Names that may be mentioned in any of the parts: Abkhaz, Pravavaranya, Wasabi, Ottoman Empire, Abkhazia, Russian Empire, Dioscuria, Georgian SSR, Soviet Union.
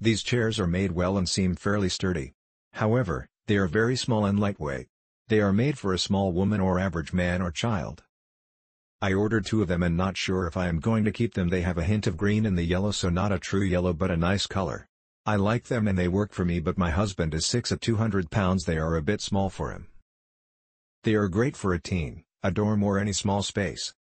These chairs are made well and seem fairly sturdy. However, they are very small and lightweight. They are made for a small woman or average man or child. I ordered 2 of them and not sure if I am going to keep them. They have a hint of green in the yellow, so not a true yellow but a nice color. I like them and they work for me, but my husband is 6 at 200 pounds. They are a bit small for him. They are great for a teen, a dorm or any small space.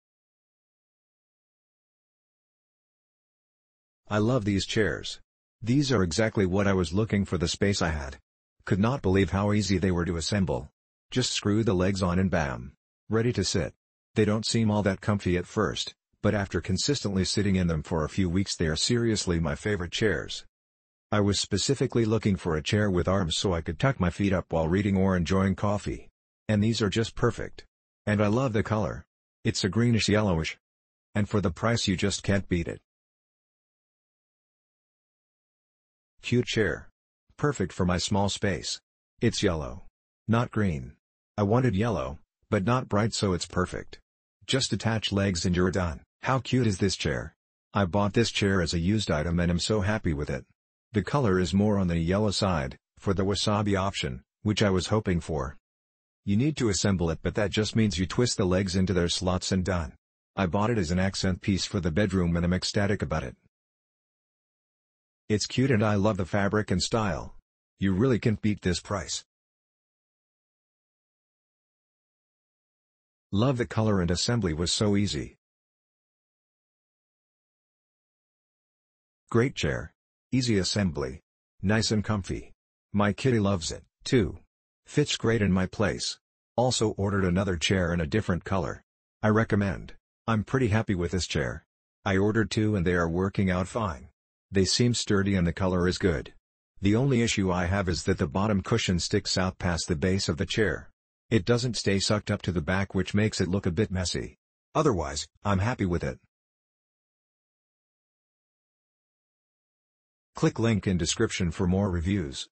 I love these chairs. These are exactly what I was looking for. The space I had. Could not believe how easy they were to assemble. Just screw the legs on and bam. Ready to sit. They don't seem all that comfy at first, but after consistently sitting in them for a few weeks they are seriously my favorite chairs. I was specifically looking for a chair with arms so I could tuck my feet up while reading or enjoying coffee. And these are just perfect. And I love the color. It's a greenish-yellowish. And for the price you just can't beat it. Cute chair. Perfect for my small space. It's yellow. Not green. I wanted yellow, but not bright, so it's perfect. Just attach legs and you're done. How cute is this chair? I bought this chair as a used item and am so happy with it. The color is more on the yellow side, for the wasabi option, which I was hoping for. You need to assemble it, but that just means you twist the legs into their slots and done. I bought it as an accent piece for the bedroom and I'm ecstatic about it. It's cute and I love the fabric and style. You really can't beat this price. Love the color and assembly was so easy. Great chair. Easy assembly. Nice and comfy. My kitty loves it, too. Fits great in my place. Also ordered another chair in a different color. I recommend. I'm pretty happy with this chair. I ordered 2 and they are working out fine. They seem sturdy and the color is good. The only issue I have is that the bottom cushion sticks out past the base of the chair. It doesn't stay sucked up to the back, which makes it look a bit messy. Otherwise, I'm happy with it. Click link in description for more reviews.